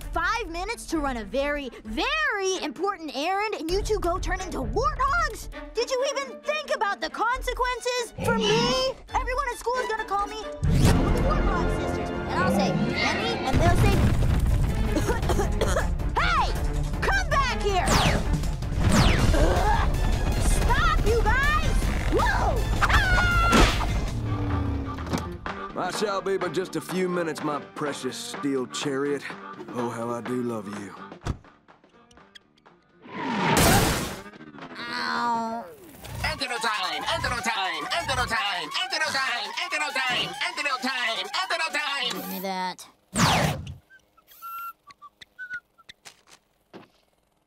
5 minutes to run a very, very important errand, and you two go turn into warthogs? Did you even think about the consequences? For me, everyone at school is gonna call me the Warthog Sisters, and I'll say, Emmy, and they'll say, hey, come back here! Stop, you guys! Whoa! I shall be but just a few minutes, my precious steel chariot. Oh, how I do love you. Ow. Antidote time! Antidote time! Antidote time! Antidote time! Antidote time! Antidote time! Antidote time! Give me that.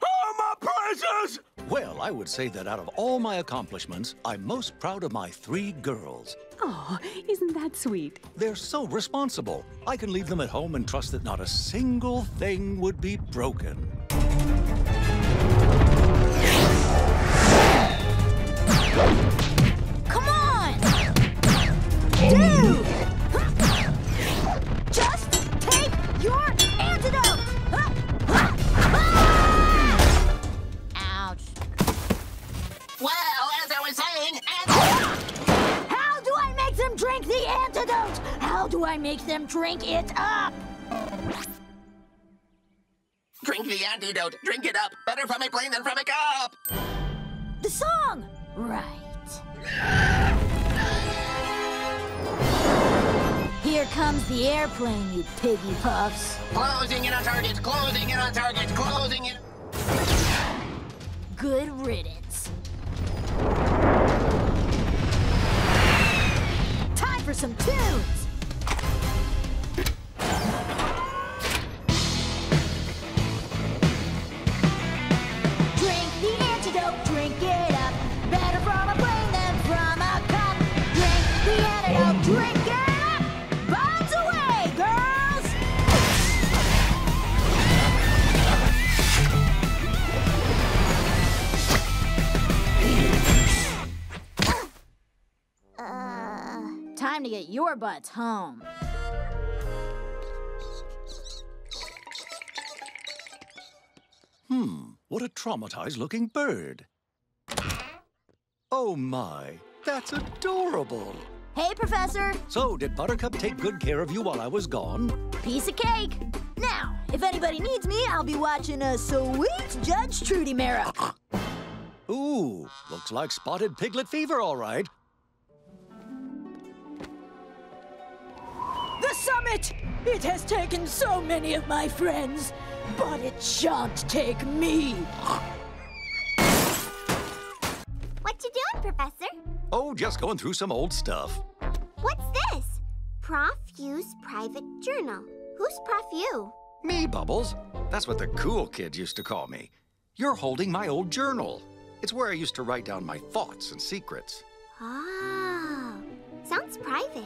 Oh, my precious! Well, I would say that out of all my accomplishments, I'm most proud of my 3 girls. Oh, isn't that sweet? They're so responsible. I can leave them at home and trust that not a single thing would be broken. Come on! Dude! Just take your antidote! Ouch. Well, as I was saying, drink the antidote! How do I make them drink it up? Drink the antidote, drink it up. Better from a plane than from a cup. The song! Right. Here comes the airplane, you piggy puffs. Closing in on targets, closing in on targets, closing in... Good riddance. For some tunes. Drink the antidote, drink it up. Better from a plane than from a cup. Drink the antidote, drink it up. Bombs away, girls! Time to get your butts home. What a traumatized looking bird. Oh my, that's adorable. Hey, Professor. So, did Buttercup take good care of you while I was gone? Piece of cake. Now, if anybody needs me, I'll be watching a sweet Judge Trudy Marrow. Ooh, looks like spotted piglet fever, all right. The summit! It has taken so many of my friends, but it shan't take me. What you doing, Professor? Oh, just going through some old stuff. What's this? Prof U's private journal. Who's Prof U? Me, Bubbles. That's what the cool kids used to call me. You're holding my old journal. It's where I used to write down my thoughts and secrets. Oh, sounds private.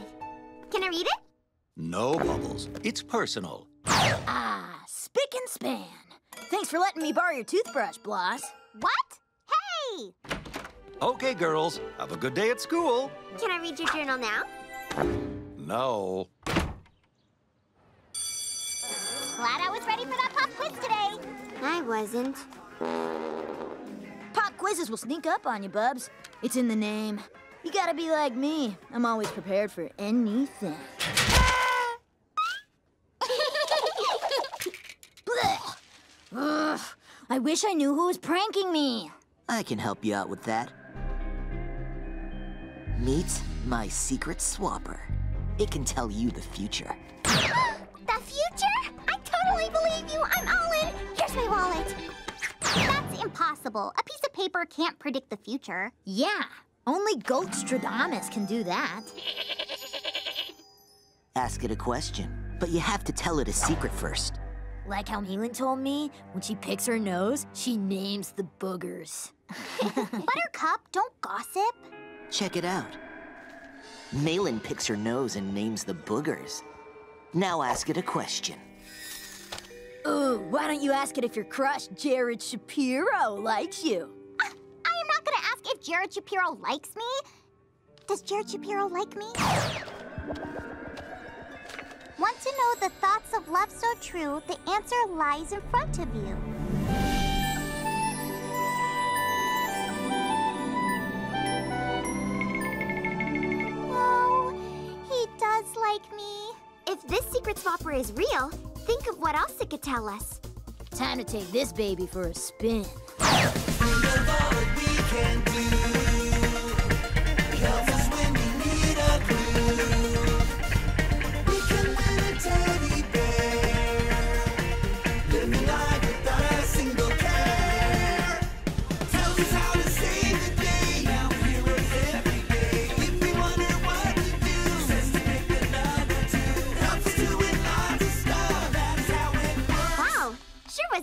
Can I read it? No, Bubbles. It's personal. Ah, spick and span. Thanks for letting me borrow your toothbrush, Bloss. What? Hey! Okay, girls. Have a good day at school. Can I read your journal now? No. Glad I was ready for that pop quiz today. I wasn't. Pop quizzes will sneak up on you, Bubs. It's in the name. You gotta be like me. I'm always prepared for anything. Ugh, I wish I knew who was pranking me. I can help you out with that. Meet my secret swapper. It can tell you the future. The future? I totally believe you. I'm all in. Here's my wallet. That's impossible. A piece of paper can't predict the future. Yeah, only Goat Stradamus can do that. Ask it a question, but you have to tell it a secret first. Like how Malin told me, when she picks her nose, she names the boogers. Buttercup, don't gossip. Check it out. Malin picks her nose and names the boogers. Now ask it a question. Ooh, why don't you ask it if your crush, Jared Shapiro, likes you? I am not gonna ask if Jared Shapiro likes me. Does Jared Shapiro like me? Want to know the thoughts of love so true, the answer lies in front of you. Oh, he does like me. If this secret swapper is real, think of what else it could tell us. Time to take this baby for a spin.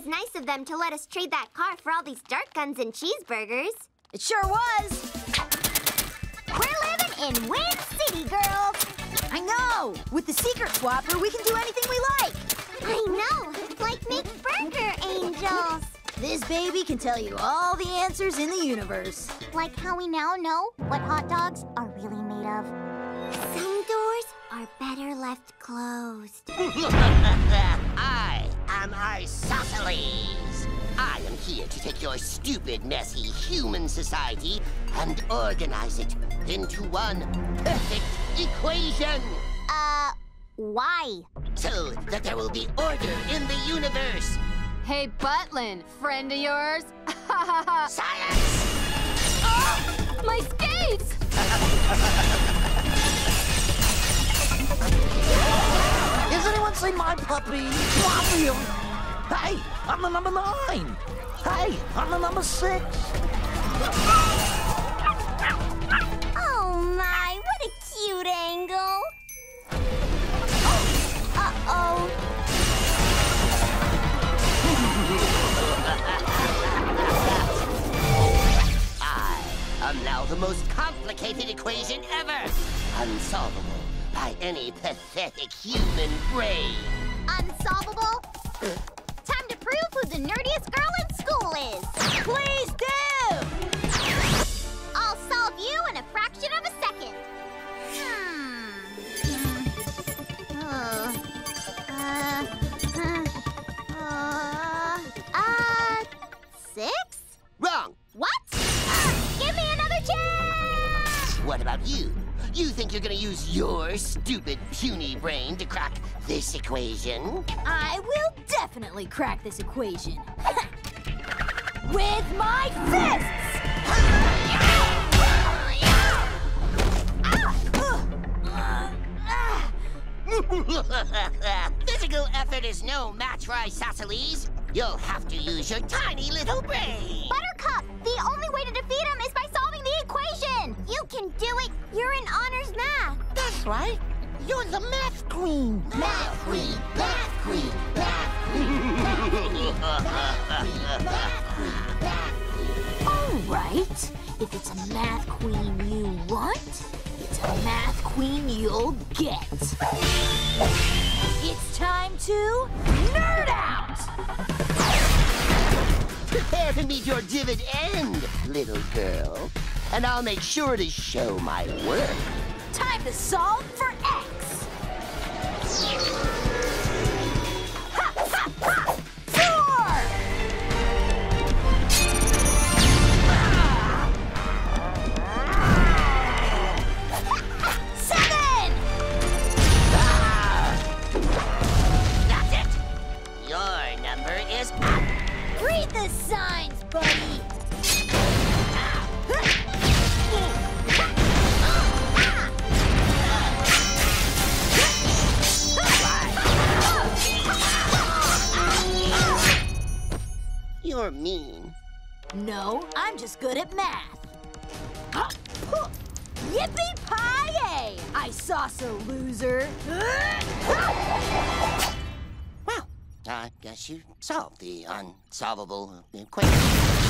Nice of them to let us trade that car for all these dart guns and cheeseburgers. It sure was. We're living in Wind City, girls. I know. With the secret swapper, we can do anything we like. I know. Like make burger angels. This baby can tell you all the answers in the universe. Like how we now know what hot dogs are really made of. Some doors are better left closed. I'm Isosceles. I am here to take your stupid, messy human society and organize it into one perfect equation. Why? So that there will be order in the universe. Hey, Butlin, friend of yours? Science! Oh, my skates! Has anyone seen my puppy? Hey, I'm the number 9. Hey, I'm the number 6. Oh my, what a cute angle. Uh-oh. I am now the most complicated equation ever. Unsolvable by any pathetic human brain. Unsolvable? Time to prove who the nerdiest girl in school is. Please do! I'll solve you in a fraction of a second. Six? Wrong. What? Give me another chance! What about you? You think you're gonna use your stupid, puny brain to crack this equation? I will definitely crack this equation. With my fists! Physical effort is no match for Isosceles. You'll have to use your tiny little brain. Buttercup, the only way to defeat him is by solving the equation. You can do it. You're in honors math. That's right. You're the math queen. Math queen, math queen, math queen, math queen, math queen, math queen, math queen. All right. If it's a math queen you want, it's a math queen you'll get. It's time to nerd out. Prepare to meet your dividend, little girl. And I'll make sure to show my work. Time to solve for X. Ha, ha, ha! 4! 7! That's it. Your number is up. Read the signs, buddy. You're mean. No, I'm just good at math. Yippee-pie-yay! Isosceles, loser. Well, I guess you solved the unsolvable equation.